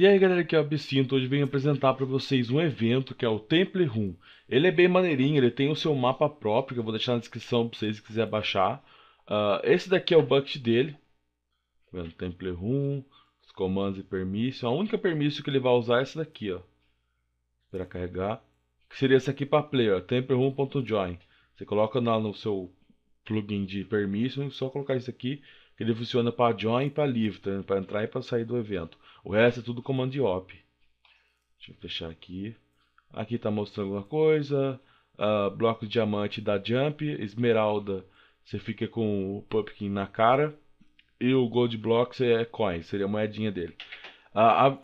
E aí galera, aqui é o Absinto, hoje venho apresentar para vocês um evento que é o Temple Run. Ele é bem maneirinho, ele tem o seu mapa próprio, que eu vou deixar na descrição para vocês se quiser baixar. Esse daqui é o bucket dele, Temple Run, os comandos e permissão. A única permissão que ele vai usar é essa daqui, ó, para carregar, que seria essa aqui para player, Temple Run.join. Você coloca no seu plugin de permissão, é só colocar isso aqui. Ele funciona para join e para leave, tá? Para entrar e para sair do evento. O resto é tudo comando de op. Deixa eu fechar aqui. Aqui está mostrando alguma coisa. Bloco de diamante dá jump. Esmeralda, você fica com o pumpkin na cara. E o gold block é coin, seria a moedinha dele.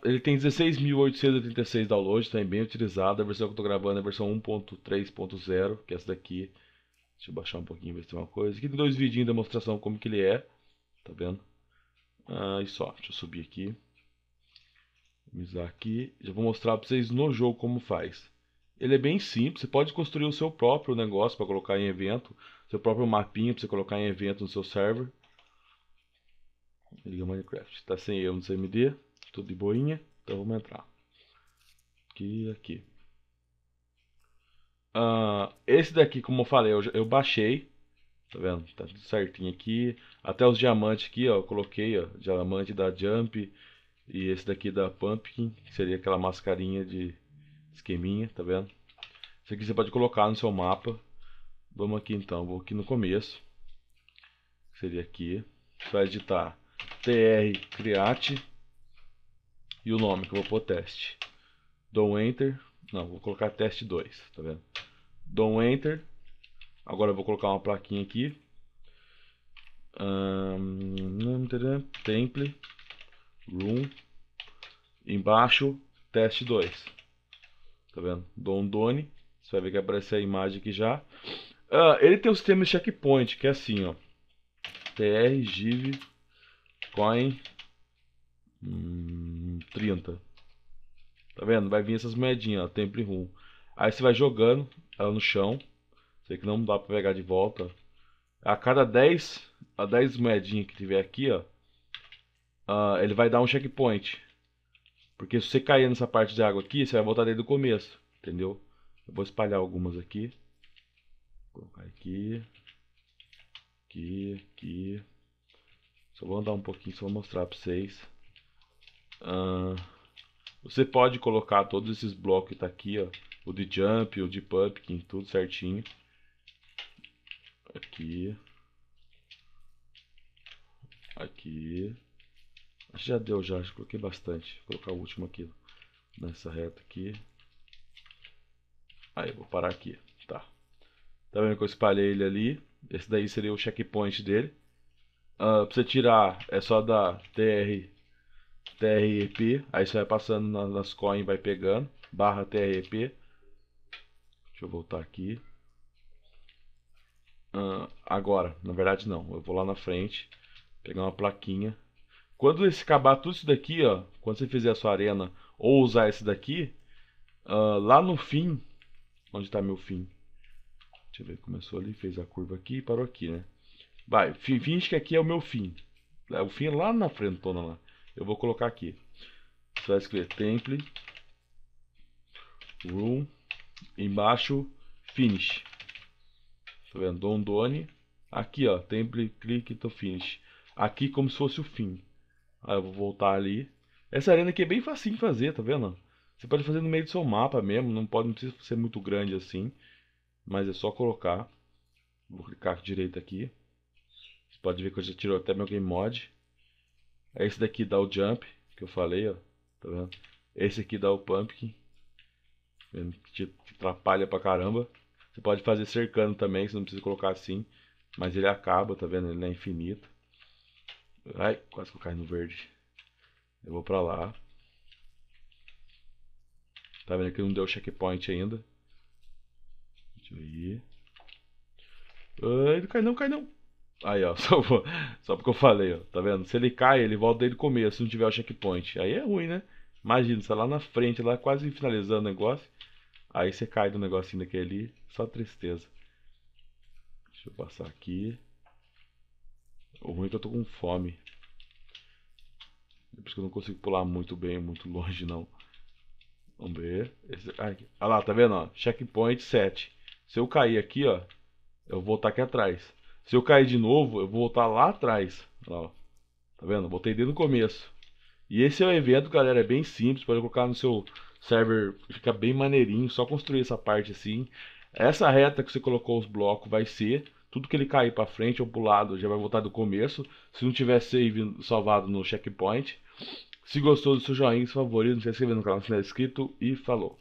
Ele tem 16.886 downloads, está bem utilizado. A versão que eu estou gravando é a versão 1.3.0, que é essa daqui. Deixa eu baixar um pouquinho, ver se tem uma coisa. Aqui tem dois vidinhos de demonstração como que ele é. Tá vendo? E só, deixa eu subir aqui. Minimizar aqui. Já vou mostrar pra vocês no jogo como faz. Ele é bem simples, você pode construir o seu próprio negócio para colocar em evento. Seu próprio mapinha pra você colocar em evento no seu server. Liga Minecraft. Tá sem eu no CMD. Tudo de boinha. Então vamos entrar. Aqui e aqui. Esse daqui, como eu falei, eu baixei. Tá vendo? Tá tudo certinho aqui. Até os diamantes aqui, ó. Eu coloquei, ó. Diamante da Jump. E esse daqui da Pumpkin. Que seria aquela mascarinha de esqueminha, tá vendo? Isso aqui você pode colocar no seu mapa. Vamos aqui então. Vou aqui no começo. Seria aqui. Você vai editar TR Create. E o nome que eu vou pôr teste. Dou um Enter. Não, vou colocar teste 2, tá vendo? Dou um Enter. Agora eu vou colocar uma plaquinha aqui. Temple Run. Embaixo, teste 2. Tá vendo? Dou um Done. Você vai ver que aparece a imagem aqui já. Ele tem um sistema de checkpoint, que é assim, ó. TR, Give, Coin, 30. Tá vendo? Vai vir essas moedinhas, ó. Temple Run. Aí você vai jogando ela no chão. Sei que não dá pra pegar de volta. A cada 10 moedinhas que tiver aqui, ó, ele vai dar um checkpoint. Porque se você cair nessa parte de água aqui, você vai voltar desde o começo. Entendeu? Eu vou espalhar algumas aqui. Vou colocar aqui. Aqui, aqui. Só vou andar um pouquinho, só vou mostrar pra vocês. Você pode colocar todos esses blocos que tá aqui, ó. O de jump, o de pumpkin, tudo certinho. Aqui. Aqui. Acho que já deu, já coloquei bastante. Vou colocar o último aqui. Nessa reta aqui. Aí, vou parar aqui. Tá. Tá vendo que eu espalhei ele ali? Esse daí seria o checkpoint dele. Pra você tirar, é só dar TREP. Aí você vai passando nas coins e vai pegando. Barra TREP. Deixa eu voltar aqui. Agora, na verdade não, eu vou lá na frente, pegar uma plaquinha. Quando esse acabar tudo isso daqui, ó, quando você fizer a sua arena ou usar esse daqui, lá no fim, onde está meu fim? Deixa eu ver, começou ali, fez a curva aqui e parou aqui, né? Vai, finge que aqui é o meu fim. O fim é lá na frentona lá. Eu vou colocar aqui. Você vai escrever Temple Run, embaixo Finish. Tá vendo? Dondone. Aqui, ó. Temple, clique, to finish. Aqui como se fosse o fim. Aí eu vou voltar ali. Essa arena aqui é bem facinho de fazer, tá vendo? Você pode fazer no meio do seu mapa mesmo. Não precisa ser muito grande assim. Mas é só colocar. Vou clicar direito aqui. Você pode ver que eu já tirou até meu game mod. Esse daqui dá o jump, que eu falei, ó. Tá vendo? Esse aqui dá o pumpkin. Que te atrapalha pra caramba. Você pode fazer cercando também, você não precisa colocar assim. Mas ele acaba, tá vendo? Ele não é infinito. Ai, quase que eu caio no verde. Eu vou pra lá. Tá vendo que não deu checkpoint ainda. Deixa eu ir. Ai, não cai não, cai não. Aí, ó, só porque eu falei, ó. Tá vendo? Se ele cai, ele volta desde o começo, se não tiver o checkpoint. Aí é ruim, né? Imagina, você tá lá na frente, lá quase finalizando o negócio. Aí você cai do negocinho daquele ali, só tristeza. Deixa eu passar aqui. O ruim é que eu tô com fome. É por isso que eu não consigo pular muito bem, muito longe não. Vamos ver. Olha lá, tá vendo? Ó? Checkpoint 7. Se eu cair aqui, ó, eu vou voltar aqui atrás. Se eu cair de novo, eu vou voltar lá atrás. Olha lá, ó. Tá vendo? Botei desde o começo. E esse é o evento, galera. É bem simples. Pode colocar no seu server. Fica bem maneirinho. Só construir essa parte assim. Essa reta que você colocou os blocos vai ser... Tudo que ele cair para frente ou pro lado já vai voltar do começo. Se não tiver save salvado no checkpoint. Se gostou do seu joinha, seu favorito, não se inscreva no canal se não é inscrito. E falou!